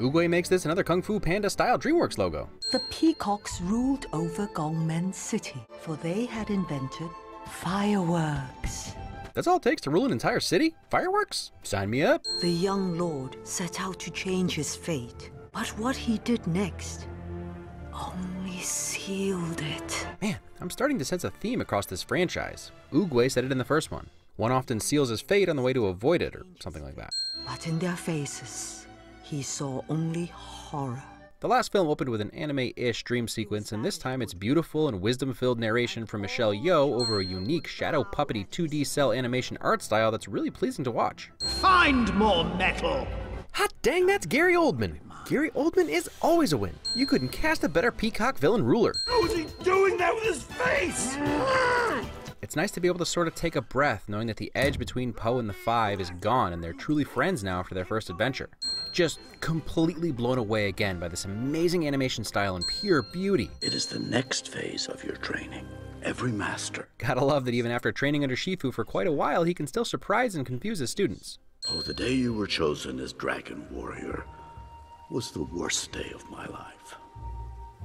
Oogway makes this another Kung Fu Panda style DreamWorks logo. The peacocks ruled over Gongmen City, for they had invented fireworks. That's all it takes to rule an entire city? Fireworks? Sign me up. The young lord set out to change his fate, but what he did next only sealed it. Man, I'm starting to sense a theme across this franchise. Oogway said it in the first one. One often seals his fate on the way to avoid it, or something like that. But in their faces, he saw only horror. The last film opened with an anime-ish dream sequence, and this time it's beautiful and wisdom-filled narration from Michelle Yeoh over a unique shadow puppety 2D cell animation art style that's really pleasing to watch. Find more metal! Hot dang, that's Gary Oldman. Gary Oldman is always a win. You couldn't cast a better peacock villain ruler. How is he doing that with his face? It's nice to be able to sort of take a breath knowing that the edge between Poe and the Five is gone and they're truly friends now after their first adventure. Just completely blown away again by this amazing animation style and pure beauty. It is the next phase of your training. Every master. Gotta love that even after training under Shifu for quite a while, he can still surprise and confuse his students. Oh, the day you were chosen as Dragon Warrior was the worst day of my life.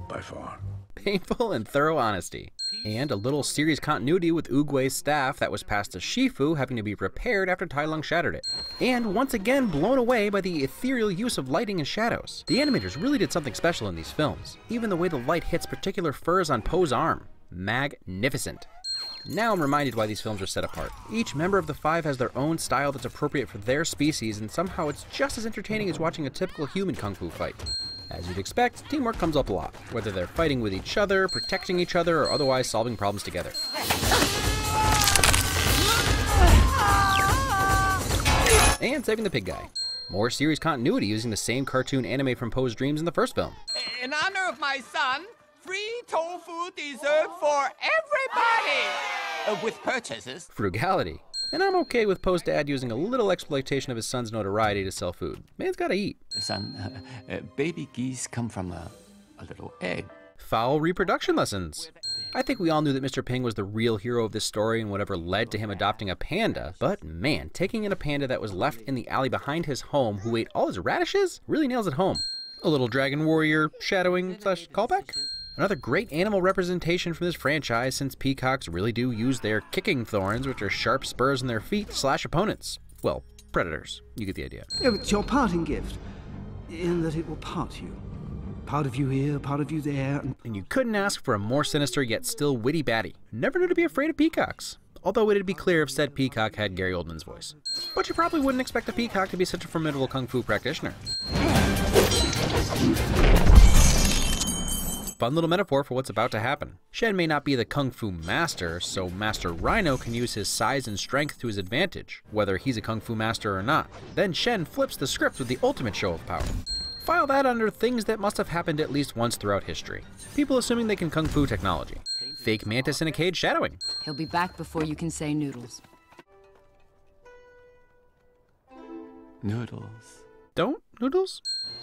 By far. Painful and thorough honesty. And a little series continuity with Oogway's staff that was passed to Shifu having to be repaired after Tai Lung shattered it. And once again blown away by the ethereal use of lighting and shadows. The animators really did something special in these films. Even the way the light hits particular furs on Poe's arm. Magnificent. Now I'm reminded why these films are set apart. Each member of the Five has their own style that's appropriate for their species, and somehow it's just as entertaining as watching a typical human kung fu fight. As you'd expect, teamwork comes up a lot, whether they're fighting with each other, protecting each other, or otherwise solving problems together. And saving the pig guy. More series continuity using the same cartoon anime from Poe's dreams in the first film. In honor of my son, free tofu dessert for everybody! With purchases. Frugality. And I'm okay with Poe's dad using a little exploitation of his son's notoriety to sell food. Man's gotta eat. Son, baby geese come from a little egg. Foul reproduction lessons. I think we all knew that Mr. Ping was the real hero of this story and whatever led to him adopting a panda, but man, taking in a panda that was left in the alley behind his home who ate all his radishes really nails it home. A little Dragon Warrior shadowing / callback? Another great animal representation from this franchise since peacocks really do use their kicking thorns, which are sharp spurs on their feet, to slash opponents. Well, predators. You get the idea. It's your parting gift, in that it will part you. Part of you here, part of you there. And you couldn't ask for a more sinister yet still witty baddie. Never knew to be afraid of peacocks. Although it'd be clear if said peacock had Gary Oldman's voice. But you probably wouldn't expect a peacock to be such a formidable kung fu practitioner. Fun little metaphor for what's about to happen. Shen may not be the kung fu master, so Master Rhino can use his size and strength to his advantage, whether he's a kung fu master or not. Then Shen flips the script with the ultimate show of power. File that under things that must have happened at least once throughout history. People assuming they can kung fu technology. Fake mantis in a cage shadowing. He'll be back before you can say noodles. Noodles. Don't noodles?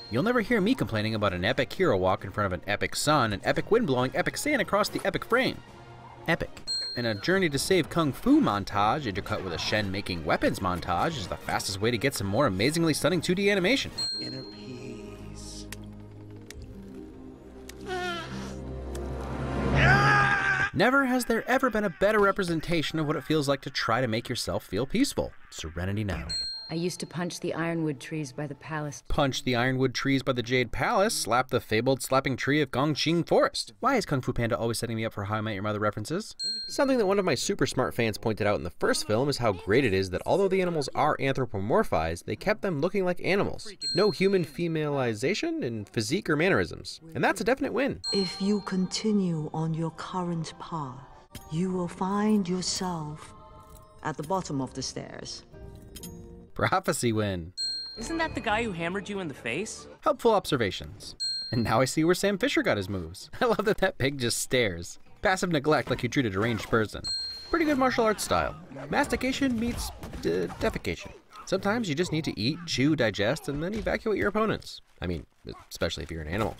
You'll never hear me complaining about an epic hero walk in front of an epic sun, an epic wind blowing epic sand across the epic frame. Epic. And a journey to save kung fu montage intercut with a Shen making weapons montage is the fastest way to get some more amazingly stunning 2D animation. Inner peace. Never has there ever been a better representation of what it feels like to try to make yourself feel peaceful. Serenity now. I used to punch the ironwood trees by the palace. Punch the ironwood trees by the Jade Palace, slap the fabled slapping tree of Gongqing Forest. Why is Kung Fu Panda always setting me up for How I Met Your Mother references? Something that one of my super smart fans pointed out in the first film is how great it is that although the animals are anthropomorphized, they kept them looking like animals. No human femalization in physique or mannerisms. And that's a definite win. If you continue on your current path, you will find yourself at the bottom of the stairs. Prophecy win. Isn't that the guy who hammered you in the face? Helpful observations. And now I see where Sam Fisher got his moves. I love that that pig just stares. Passive neglect like you treat a deranged person. Pretty good martial arts style. Mastication meets defecation. Sometimes you just need to eat, chew, digest, and then evacuate your opponents. I mean, especially if you're an animal.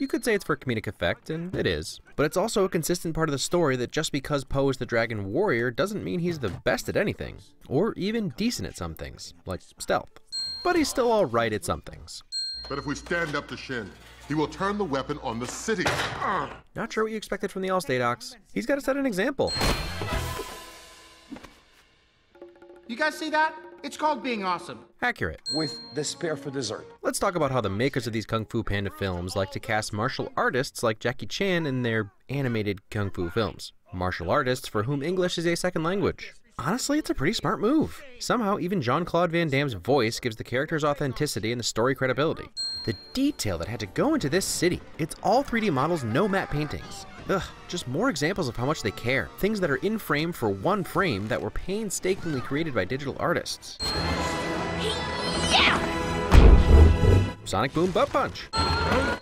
You could say it's for comedic effect, and it is. But it's also a consistent part of the story that just because Poe is the Dragon Warrior doesn't mean he's the best at anything, or even decent at some things, like stealth. But he's still all right at some things. But if we stand up to Shen, he will turn the weapon on the city. Not sure what you expected from the Allstate Ox. He's got to set an example. You guys see that? It's called being awesome. Accurate. With the spare for dessert. Let's talk about how the makers of these Kung Fu Panda films like to cast martial artists like Jackie Chan in their animated Kung Fu films. Martial artists for whom English is a second language. Honestly, it's a pretty smart move. Somehow, even Jean-Claude Van Damme's voice gives the character's authenticity and the story credibility. The detail that had to go into this city. It's all 3D models, no matte paintings. Ugh, just more examples of how much they care. Things that are in frame for one frame that were painstakingly created by digital artists. Yeah! Sonic Boom Butt Punch.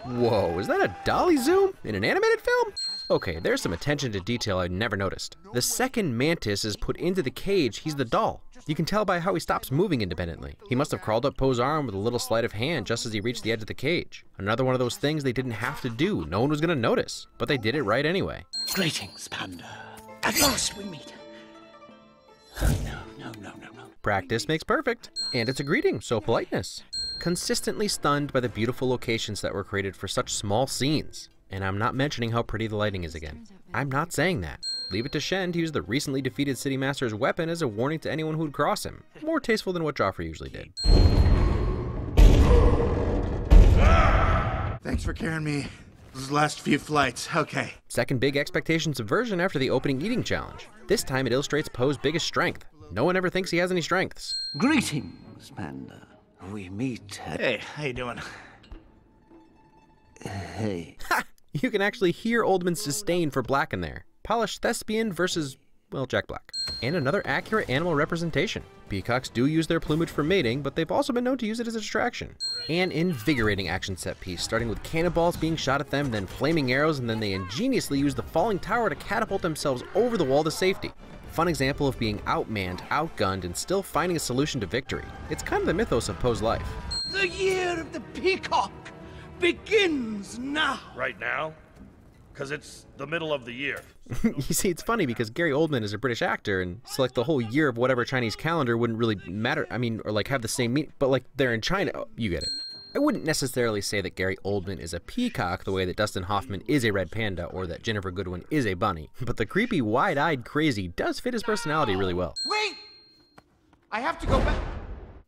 Whoa, is that a dolly zoom in an animated film? Okay, there's some attention to detail I never noticed. The second Mantis is put into the cage, he's the doll. You can tell by how he stops moving independently. He must have crawled up Poe's arm with a little sleight of hand just as he reached the edge of the cage. Another one of those things they didn't have to do, no one was gonna notice. But they did it right anyway. Greetings, Panda. At last we meet. Oh, no. Practice makes perfect. And it's a greeting, so politeness. Consistently stunned by the beautiful locations that were created for such small scenes. And I'm not mentioning how pretty the lighting is again. I'm not saying that. Leave it to Shen to use the recently defeated City Master's weapon as a warning to anyone who'd cross him. More tasteful than what Joffrey usually did. Thanks for carrying me those last few flights, okay. Second big expectation subversion after the opening eating challenge. This time it illustrates Poe's biggest strength. No one ever thinks he has any strengths. Greetings, Panda. We meet at... Hey, how you doing? Hey. Ha! You can actually hear Oldman's disdain for Black in there. Polished thespian versus, well, Jack Black. And another accurate animal representation. Peacocks do use their plumage for mating, but they've also been known to use it as a distraction. An invigorating action set piece, starting with cannonballs being shot at them, then flaming arrows, and then they ingeniously use the falling tower to catapult themselves over the wall to safety. Fun example of being outmanned, outgunned, and still finding a solution to victory. It's kind of the mythos of Poe's life. The year of the peacock begins now. Right now? Because it's the middle of the year. You see, it's funny because Gary Oldman is a British actor, and so like the whole year of whatever Chinese calendar wouldn't really matter, I mean, or like have the same meaning, but like they're in China, oh, you get it. I wouldn't necessarily say that Gary Oldman is a peacock the way that Dustin Hoffman is a red panda or that Jennifer Goodwin is a bunny, but the creepy, wide-eyed crazy does fit his personality really well. Wait! I have to go back.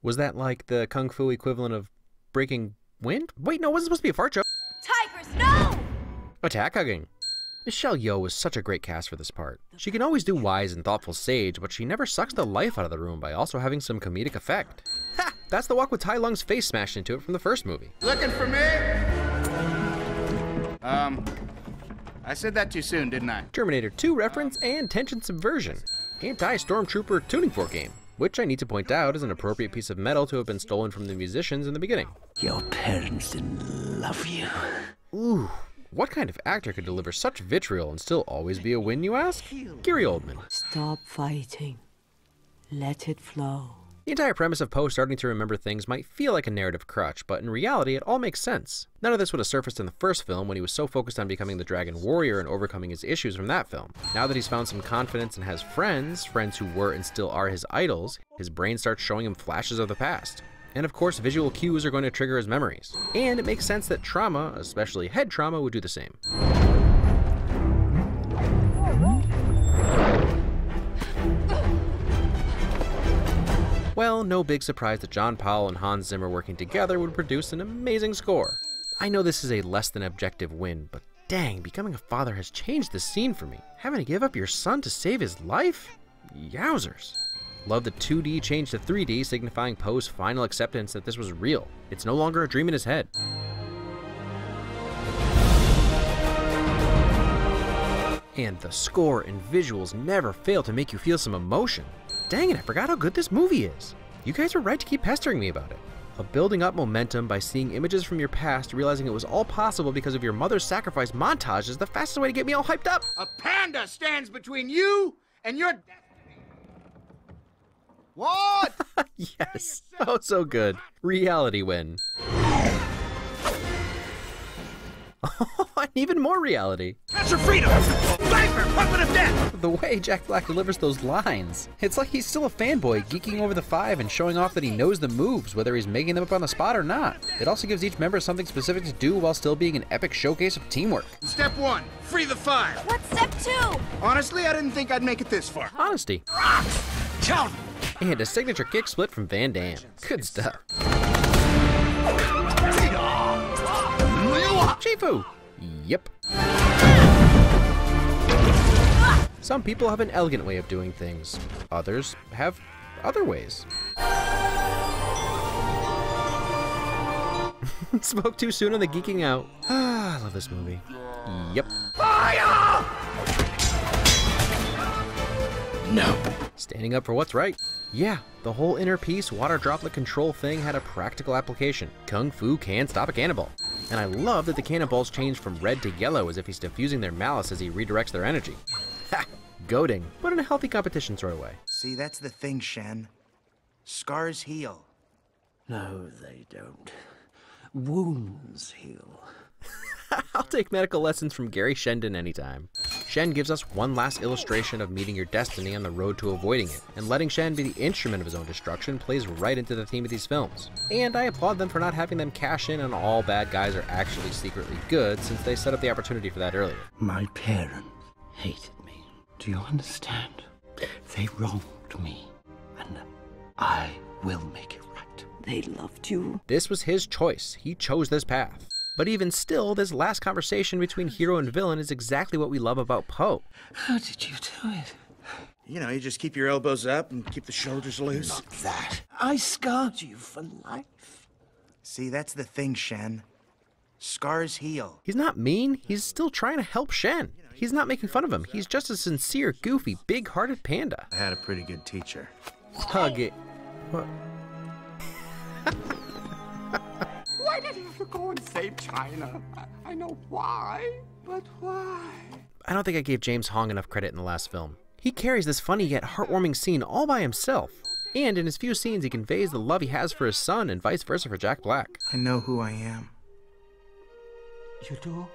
Was that like the Kung Fu equivalent of Breaking Wind? Wait, no, it wasn't supposed to be a fart joke. Tigers, no! Attack hugging. Michelle Yeoh was such a great cast for this part. She can always do wise and thoughtful sage, but she never sucks the life out of the room by also having some comedic effect. Ha! That's the walk with Tai Lung's face smashed into it from the first movie. Looking for me? I said that too soon, didn't I? Terminator 2 reference and tension subversion. Anti-Stormtrooper tuning fork game, which I need to point out is an appropriate piece of metal to have been stolen from the musicians in the beginning. Your parents didn't love you. Ooh. What kind of actor could deliver such vitriol and still always be a win, you ask? Gary Oldman. Stop fighting. Let it flow. The entire premise of Poe starting to remember things might feel like a narrative crutch, but in reality, it all makes sense. None of this would have surfaced in the first film when he was so focused on becoming the Dragon Warrior and overcoming his issues from that film. Now that he's found some confidence and has friends who were and still are his idols, his brain starts showing him flashes of the past. And of course, visual cues are going to trigger his memories. And it makes sense that trauma, especially head trauma, would do the same. Well, no big surprise that John Powell and Hans Zimmer working together would produce an amazing score. I know this is a less than objective win, but dang, becoming a father has changed the scene for me. Having to give up your son to save his life? Yowzers. Love the 2D change to 3D, signifying Poe's final acceptance that this was real. It's no longer a dream in his head. And the score and visuals never fail to make you feel some emotion. Dang it, I forgot how good this movie is. You guys were right to keep pestering me about it. Of building up momentum by seeing images from your past, realizing it was all possible because of your mother's sacrifice montage is the fastest way to get me all hyped up. A panda stands between you and your... What? Yes. Oh, so good. Reality win. And even more reality. That's your freedom! Viper, puppet of death! The way Jack Black delivers those lines. It's like he's still a fanboy, geeking over the five and showing off that he knows the moves, whether he's making them up on the spot or not. It also gives each member something specific to do while still being an epic showcase of teamwork. Step one, free the five. What's step two? Honestly, I didn't think I'd make it this far. Honesty. Rocks! Count! And a signature kick split from Van Damme. Good stuff. Shifu! Yep. Some people have an elegant way of doing things. Others have other ways. Spoke too soon on the geeking out. I love this movie. Yep. Fire! No. Standing up for what's right. Yeah, the whole inner piece water droplet control thing had a practical application. Kung Fu can stop a cannonball. And I love that the cannonballs change from red to yellow as if he's diffusing their malice as he redirects their energy. Ha! Goading, but in a healthy competition sort of way. See, that's the thing, Shen. Scars heal. No, they don't. Wounds heal. I'll take medical lessons from Gary Shendon anytime. Shen gives us one last illustration of meeting your destiny on the road to avoiding it, and letting Shen be the instrument of his own destruction plays right into the theme of these films. And I applaud them for not having them cash in on all bad guys are actually secretly good, since they set up the opportunity for that earlier. My parents hated me. Do you understand? They wronged me, and I will make it right. They loved you. This was his choice. He chose this path. But even still, this last conversation between hero and villain is exactly what we love about Poe. How did you do it? You know, you just keep your elbows up and keep the shoulders loose. Not that. I scarred you for life. See, that's the thing, Shen. Scars heal. He's not mean. He's still trying to help Shen. He's not making fun of him. He's just a sincere, goofy, big-hearted panda. I had a pretty good teacher. Hug it. What? Why did you have to go and save China? I know why, but why? I don't think I gave James Hong enough credit in the last film. He carries this funny yet heartwarming scene all by himself. And in his few scenes, he conveys the love he has for his son and vice versa for Jack Black. I know who I am. You do?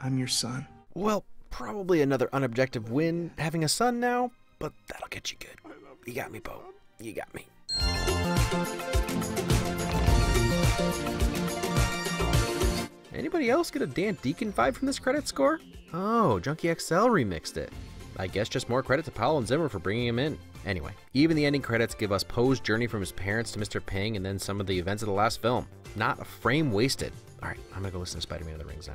I'm your son. Well, probably another unobjective win having a son now, but that'll get you good. You got me, Bo. You got me. Anybody else get a Dan Deacon vibe from this credit score? Oh, Junkie XL remixed it. I guess just more credit to Powell and Zimmer for bringing him in. Anyway, even the ending credits give us Poe's journey from his parents to Mr. Ping and then some of the events of the last film. Not a frame wasted. All right, I'm gonna go listen to Spider-Man and the Rings now.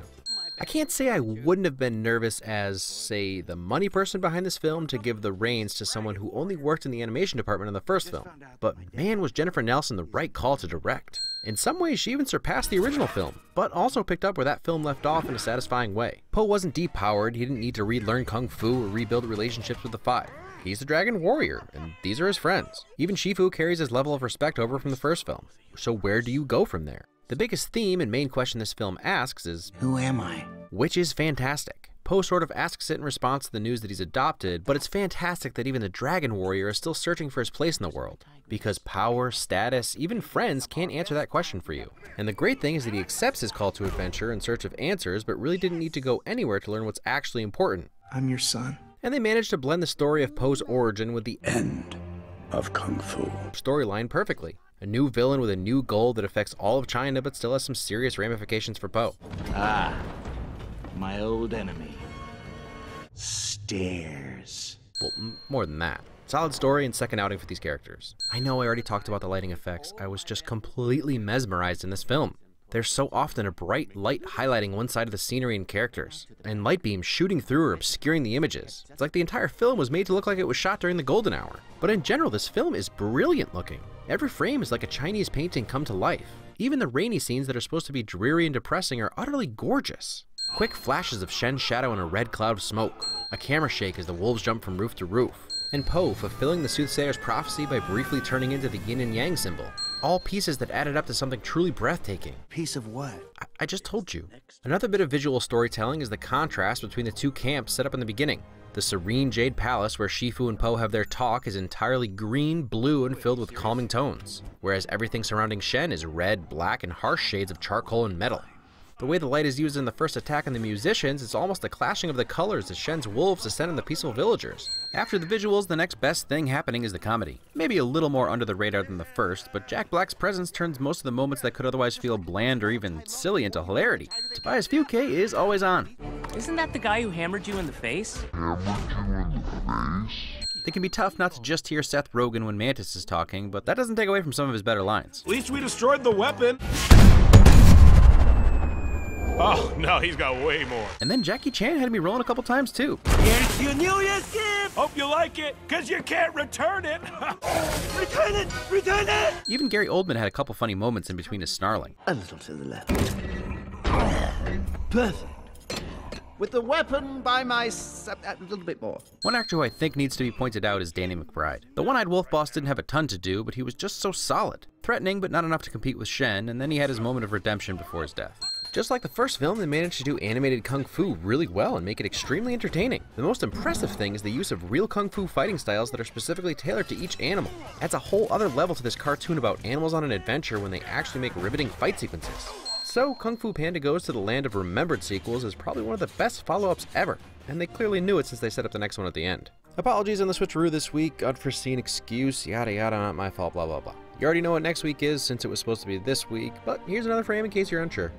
I can't say I wouldn't have been nervous as, say, the money person behind this film to give the reins to someone who only worked in the animation department in the first film. But man, was Jennifer Nelson the right call to direct. In some ways, she even surpassed the original film, but also picked up where that film left off in a satisfying way. Poe wasn't depowered, he didn't need to relearn Kung Fu or rebuild relationships with the Five. He's the Dragon Warrior, and these are his friends. Even Shifu carries his level of respect over from the first film. So where do you go from there? The biggest theme and main question this film asks is, who am I? Which is fantastic. Poe sort of asks it in response to the news that he's adopted, but it's fantastic that even the Dragon Warrior is still searching for his place in the world. Because power, status, even friends can't answer that question for you. And the great thing is that he accepts his call to adventure in search of answers, but really didn't need to go anywhere to learn what's actually important. I'm your son. And they managed to blend the story of Poe's origin with the end of Kung Fu storyline perfectly. A new villain with a new goal that affects all of China but still has some serious ramifications for Poe. Ah, my old enemy. Stairs. Well, more than that. Solid story and second outing for these characters. I know I already talked about the lighting effects. I was just completely mesmerized in this film. There's so often a bright light highlighting one side of the scenery and characters, and light beams shooting through or obscuring the images. It's like the entire film was made to look like it was shot during the golden hour. But in general, this film is brilliant looking. Every frame is like a Chinese painting come to life. Even the rainy scenes that are supposed to be dreary and depressing are utterly gorgeous. Quick flashes of Shen's shadow in a red cloud of smoke. A camera shake as the wolves jump from roof to roof. And Poe fulfilling the soothsayer's prophecy by briefly turning into the yin and yang symbol. All pieces that added up to something truly breathtaking. Piece of what? I just told you. Another bit of visual storytelling is the contrast between the two camps set up in the beginning. The serene Jade Palace where Shifu and Po have their talk is entirely green, blue, and filled with calming tones, whereas everything surrounding Shen is red, black, and harsh shades of charcoal and metal. The way the light is used in the first attack on the musicians, it's almost a clashing of the colors as Shen's wolves descend on the peaceful villagers. After the visuals, the next best thing happening is the comedy. Maybe a little more under the radar than the first, but Jack Black's presence turns most of the moments that could otherwise feel bland or even silly into hilarity. Tobias Fuke is always on. Isn't that the guy who hammered you in the face? It can be tough not to just hear Seth Rogen when Mantis is talking, but that doesn't take away from some of his better lines. At least we destroyed the weapon! Oh, no, he's got way more. And then Jackie Chan had me rolling a couple times, too. Here's your New Year's gift! Hope you like it, because you can't return it! Return it! Return it! Even Gary Oldman had a couple funny moments in between his snarling. A little to the left. Perfect. With the weapon by my a little bit more. One actor who I think needs to be pointed out is Danny McBride. The one-eyed wolf boss didn't have a ton to do, but he was just so solid. Threatening, but not enough to compete with Shen, and then he had his moment of redemption before his death. Just like the first film, they managed to do animated kung fu really well and make it extremely entertaining. The most impressive thing is the use of real kung fu fighting styles that are specifically tailored to each animal. Adds a whole other level to this cartoon about animals on an adventure when they actually make riveting fight sequences. So, Kung Fu Panda Goes to the Land of Remembered sequels is probably one of the best follow-ups ever, and they clearly knew it since they set up the next one at the end. Apologies on the switcheroo this week, unforeseen excuse, yada yada, not my fault, blah blah blah. You already know what next week is since it was supposed to be this week, but here's another frame in case you're unsure.